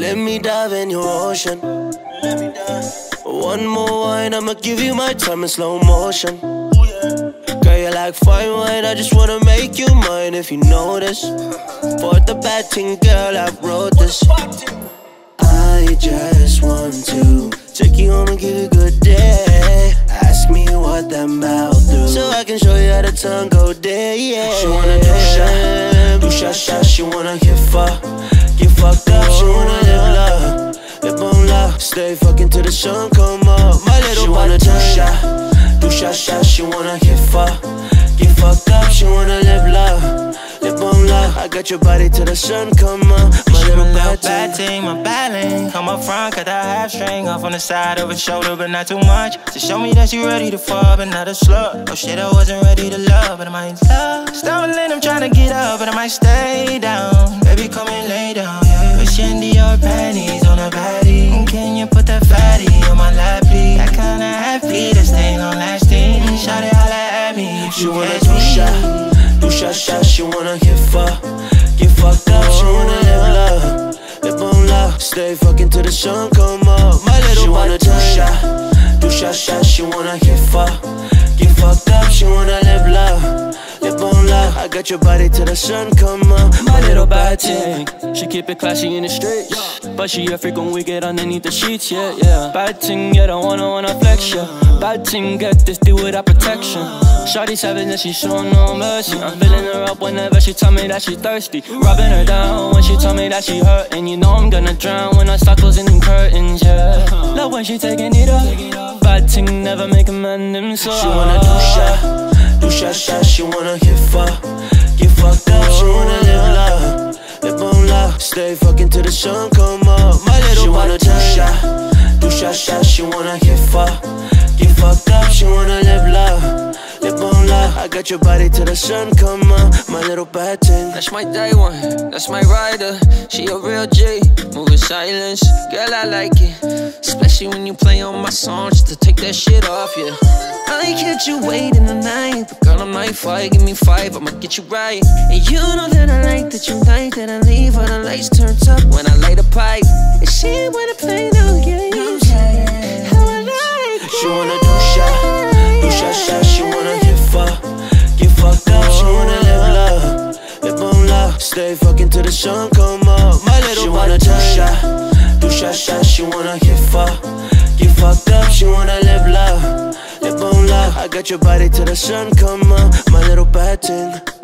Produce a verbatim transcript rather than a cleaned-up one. Let me dive in your ocean. Let me dive. One more wine, I'ma give you my time in slow motion. Girl, you like fine wine, I just wanna make you mine if you know this. For the batting girl, I wrote this. I just want to take you home and give you a good day. Ask me what that mouth do, so I can show you how the tongue go there, yeah. She wanna do shot, do shot, shot. She wanna get fucked, get fucked up. She wanna live love, live on love. Stay fucking till the sun come up, my little. She wanna do shot, do shot, shot. She wanna get fucked, get fucked up. She wanna live love, live on love. I got your body till the sun come up, my little bad thing, my bad link. I'm up front, cut that half string off on the side of her shoulder, but not too much. To show me that you ready to fall, but not a slug. Oh shit, I wasn't ready to love, but I might love. Stumbling, I'm trying to get up, but I might stay down. Baby, come and lay down, yeah. Pushing your panties on her body. And can you put that fatty on my lap, please? That kinda happy, this thing on last thing. Shout it, holla at me. She wanna do shot, do shot, shot. She wanna get fucked, get fucked up. She wanna live love, lip on love. Stay fucking till the sun come up, my little. She wanna do shot, do shot, shot. She wanna get fucked, get fucked up. She wanna live love, lip on love. I got your body till the sun come up, my little bad thing. She keep it classy in the streets, but she a freak when we get underneath the sheets, yeah, yeah. Bad thing, yeah, don't wanna wanna flex, yeah. Bad thing, get this deal without protection. Shawty savage and she showing no mercy. I'm filling her up whenever she tell me that she thirsty. Rubbing her down when she tell me that she hurt. And you know I'm gonna drown when I start closing them curtains, yeah. Love when she taking it up. Bad thing never make a man them slow. She wanna do shot, do shot, shot. She wanna get fucked, get fucked up. She wanna live love, live on love. Stay fucking till the sun come up, my little. She wanna do shot, do shot, shot. She wanna get fucked, get fucked up. She wanna live love, lip on love. I got your body till the sun come up, my little bad thing. That's my day one, that's my rider. She a real G, moving silence. Girl, I like it, especially when you play on my song just to take that shit off, yeah. I catch you wait in the night, but girl, I might fight. Give me five, I'ma get you right. And you know that I like that you like that I leave all the lights turned up when I light a pipe. And she ain't wanna play no games. How I like it. She wanna do shot, do shot, shot. She wanna get fucked, get fucked up. She wanna live love, live on love. Stay fucking till the sun come up, my little. She wanna do shot, do shot, shot. She wanna get fucked, get fucked up. She wanna live love, live on love. I got your body till the sun come up, my little bad thing.